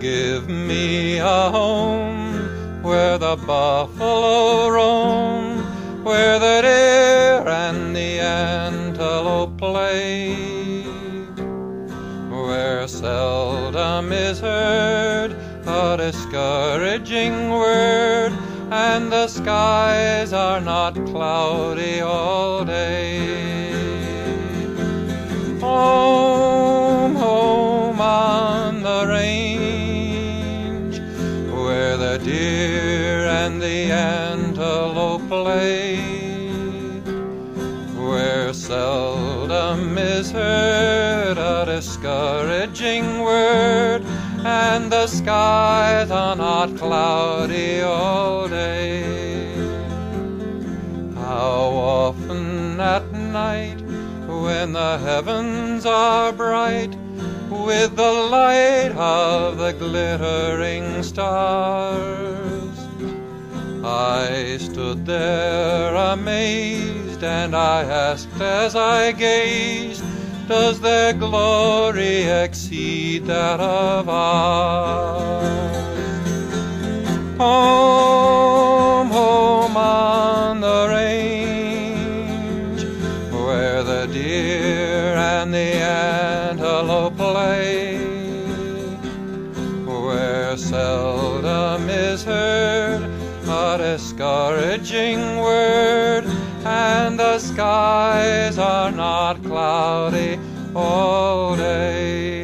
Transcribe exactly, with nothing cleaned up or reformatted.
give me a home where the buffalo roam, where the deer and the antelope play, where seldom is heard a discouraging word, and the skies are not cloudy all day. Home, home on the range, where the deer and the antelope play, where seldom is heard a discouraging word, and the skies are not cloudy all day. How often at night, when the heavens are bright with the light of the glittering stars, I stood there amazed, and I asked as I gazed, does their glory exceed that of ours? Home, home on the range, where the deer and the antelope play, where seldom is heard a discouraging word, and the skies are not cloudy all day.